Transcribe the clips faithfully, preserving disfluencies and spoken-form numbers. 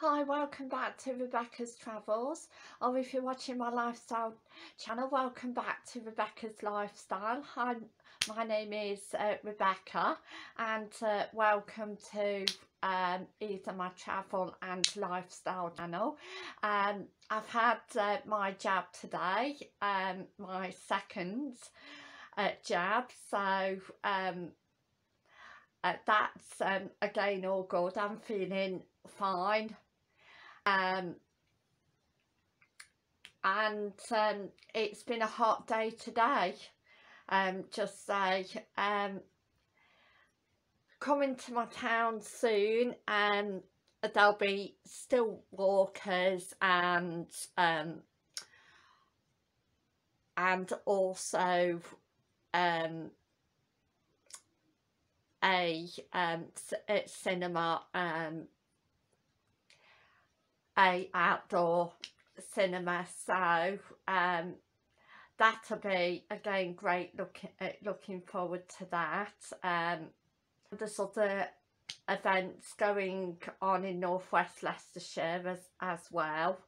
Hi, welcome back to Rebecca's Travels, or if you're watching my lifestyle channel, welcome back to Rebecca's Lifestyle. Hi, my name is uh, Rebecca, and uh, welcome to um, either my travel and lifestyle channel. Um, I've had uh, my jab today, um, my second uh, jab, so um, uh, that's um, again all good. I'm feeling fine. Um, and um, it's been a hot day today, um, just say, um, coming to my town soon, and um, there'll be still walkers and um, and also um, a um, cinema, um, a outdoor cinema, so um that'll be again great. Looking looking forward to that. Um there's other events going on in North West Leicestershire as, as well,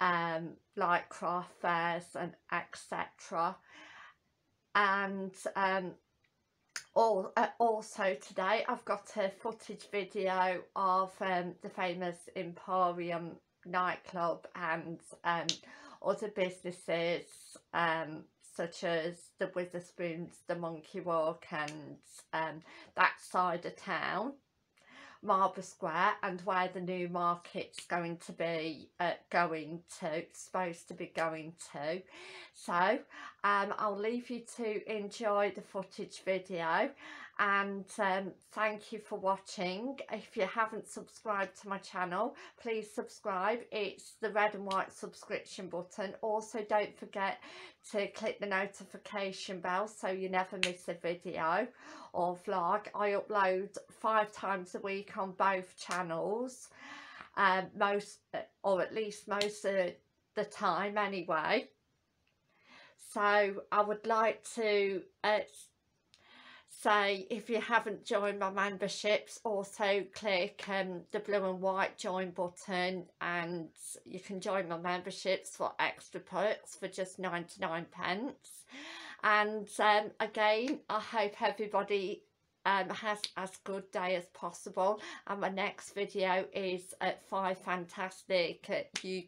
um like craft fairs and etc, and um All, uh, also today I've got a footage video of um, the famous Emporium nightclub and um, other businesses um, such as the Witherspoons, the Monkey Walk, and um, that side of town, Marlborough Square, and where the new market's going to be uh, going to supposed to be going to. So um, I'll leave you to enjoy the footage video, and um, thank you for watching. If you haven't subscribed to my channel, please subscribe. It's the red and white subscription button. Also, don't forget to click the notification bell so you never miss a video or vlog. I upload five times a week on both channels, um, most or at least most of the time anyway. So I would like to uh, say, if you haven't joined my memberships, also click um, the blue and white join button, and you can join my memberships for extra perks for just ninety-nine pence. And um, again, I hope everybody um, has as good day as possible, and my next video is at five fantastic uh, U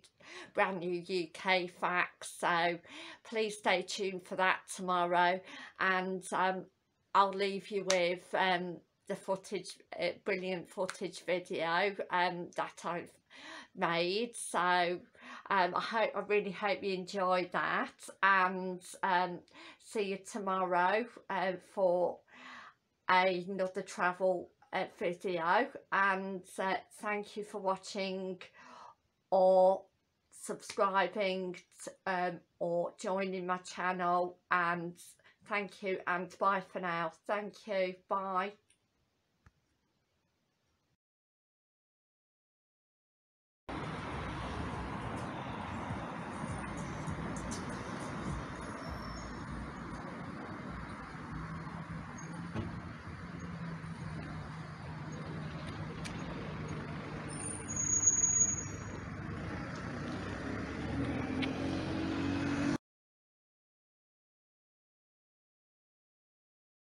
brand new U K facts, so please stay tuned for that tomorrow. And um, I'll leave you with um, the footage, uh, brilliant footage video um, that I've made. So um, I hope, I really hope you enjoyed that, and um, see you tomorrow uh, for another travel uh, video. And uh, thank you for watching or subscribing um, or joining my channel, and thank you and bye for now. Thank you. Bye.